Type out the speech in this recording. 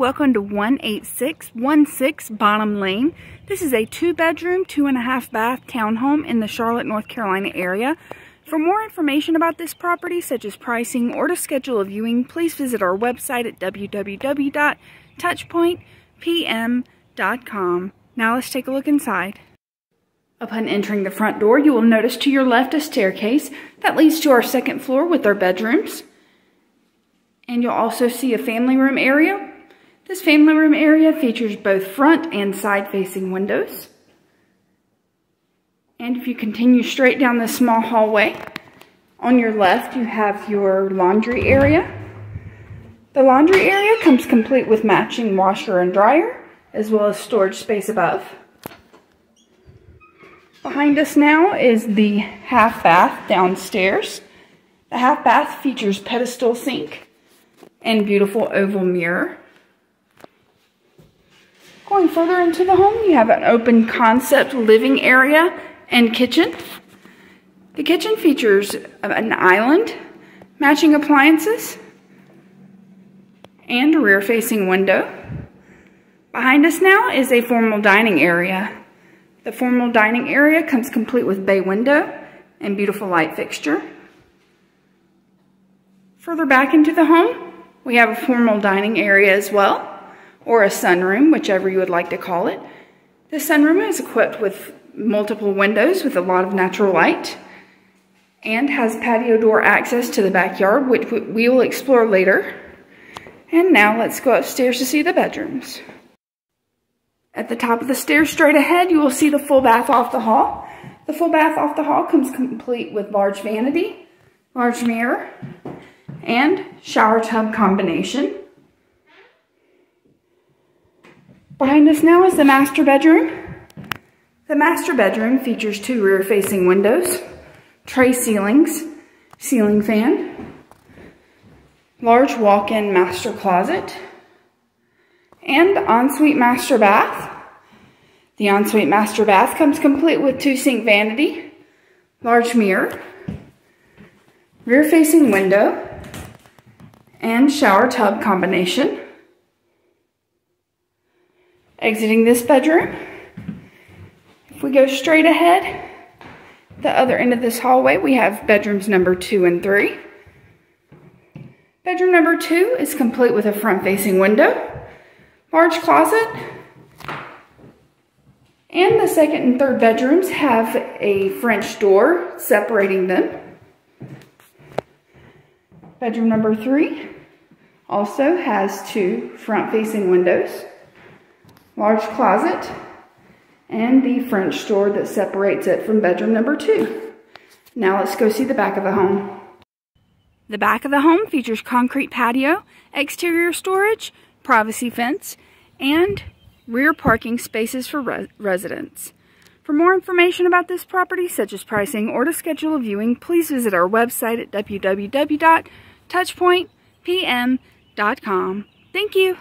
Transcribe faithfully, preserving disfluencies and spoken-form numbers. welcome to one eight six one six Bonham Lane. This is a two-bedroom, two-and-a-half-bath townhome in the Charlotte, North Carolina area. For more information about this property, such as pricing or to schedule a viewing, please visit our website at w w w dot touchpoint p m dot com. Now let's take a look inside. Upon entering the front door, you will notice to your left a staircase that leads to our second floor with our bedrooms. And you'll also see a family room area. This family room area features both front and side-facing windows. And if you continue straight down this small hallway, on your left you have your laundry area. The laundry area comes complete with matching washer and dryer, as well as storage space above. Behind us now is the half bath downstairs. The half bath features pedestal sink and beautiful oval mirror. Going further into the home, you have an open concept living area and kitchen. The kitchen features an island, matching appliances, and a rear-facing window. Behind us now is a formal dining area. The formal dining area comes complete with bay window and beautiful light fixture. Further back into the home, we have a formal dining area as well, or a sunroom, whichever you would like to call it. The sunroom is equipped with multiple windows with a lot of natural light and has patio door access to the backyard, which we will explore later. And now let's go upstairs to see the bedrooms. At the top of the stairs straight ahead, you will see the full bath off the hall. The full bath off the hall comes complete with large vanity, large mirror, and shower tub combination. Behind us now is the master bedroom. The master bedroom features two rear-facing windows, tray ceilings, ceiling fan, large walk-in master closet, and ensuite master bath. The ensuite master bath comes complete with two sink vanity, large mirror, rear-facing window, and shower tub combination. Exiting this bedroom, if we go straight ahead, the other end of this hallway, we have bedrooms number two and three. Bedroom number two is complete with a front-facing window, large closet, and the second and third bedrooms have a French door separating them. Bedroom number three also has two front-facing windows, large closet, and the French door that separates it from bedroom number two. Now let's go see the back of the home. The back of the home features concrete patio, exterior storage, privacy fence, and rear parking spaces for res residents. For more information about this property, such as pricing or to schedule a viewing, please visit our website at w w w dot touchpoint p m dot com. Thank you.